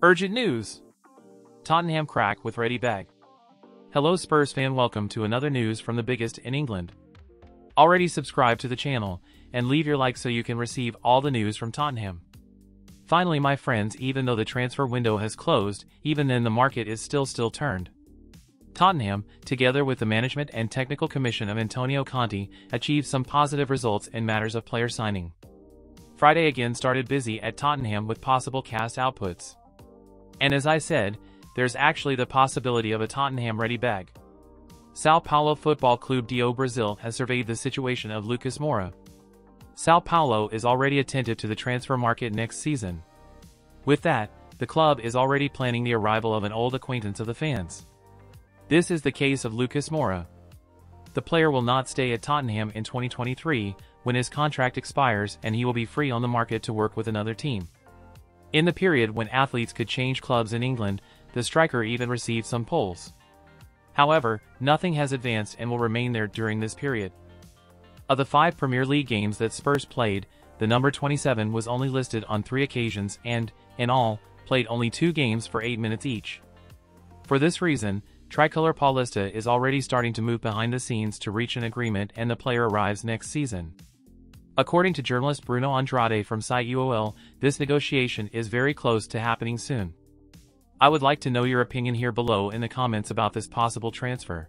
Urgent news! Tottenham crack with ready bag. Hello Spurs fan, welcome to another news from the biggest in England. Already subscribe to the channel and leave your like so you can receive all the news from Tottenham. Finally my friends, even though the transfer window has closed, even then the market is still turned. Tottenham, together with the management and technical commission of Antonio Conte, achieved some positive results in matters of player signing. Friday again started busy at Tottenham with possible cast outputs. And as I said, there's actually the possibility of a Tottenham ready bag. São Paulo football club do Brazil has surveyed the situation of Lucas Moura. São Paulo is already attentive to the transfer market next season. With that, the club is already planning the arrival of an old acquaintance of the fans. This is the case of Lucas Moura. The player will not stay at Tottenham in 2023, when his contract expires and he will be free on the market to work with another team. In the period when athletes could change clubs in England, the striker even received some polls. However, nothing has advanced and will remain there during this period. Of the 5 Premier League games that Spurs played, the number 27 was only listed on 3 occasions and, in all, played only 2 games for 8 minutes each. For this reason, Tricolor Paulista is already starting to move behind the scenes to reach an agreement and the player arrives next season. According to journalist Bruno Andrade from site UOL, this negotiation is very close to happening soon. I would like to know your opinion here below in the comments about this possible transfer.